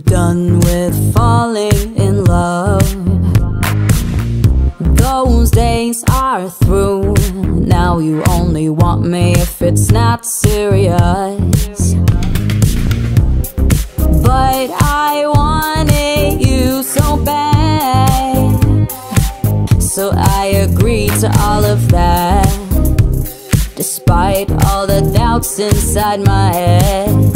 I'm done with falling in love. Those days are through. Now you only want me if it's not serious. But I wanted you so bad, so I agreed to all of that, despite all the doubts inside my head.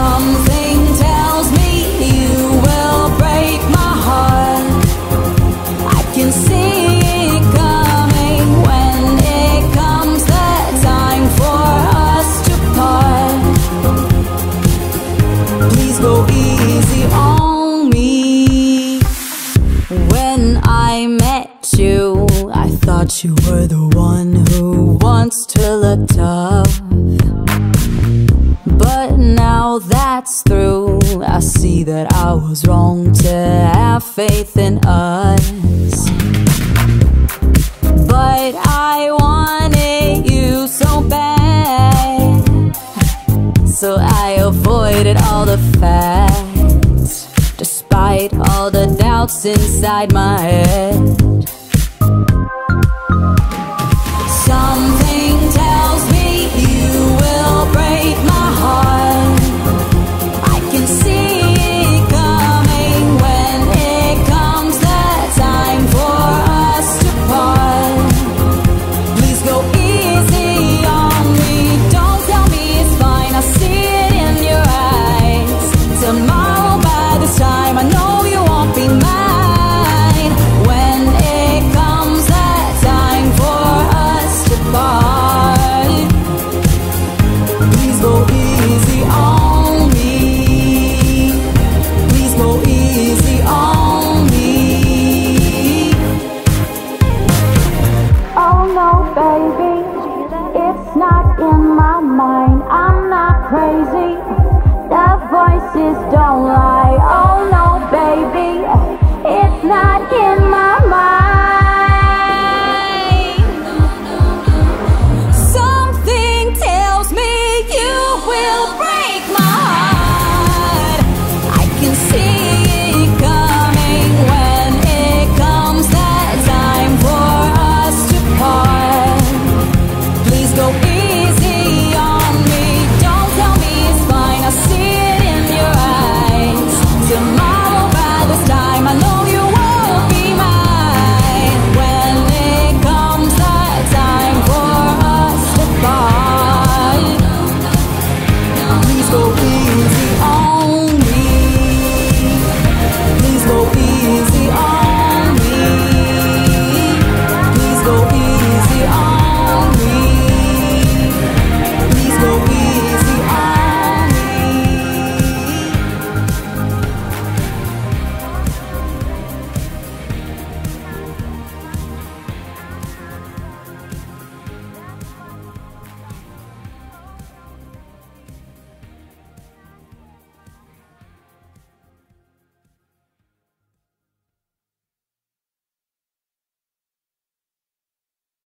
Something tells me you will break my heart. I can see it coming when it comes the time for us to part. Please go easy on me. When I met you, I thought you were the one who wants to look tough. But now that's through, I see that I was wrong to have faith in us. But I wanted you so bad, so I avoided all the facts, despite all the doubts inside my head.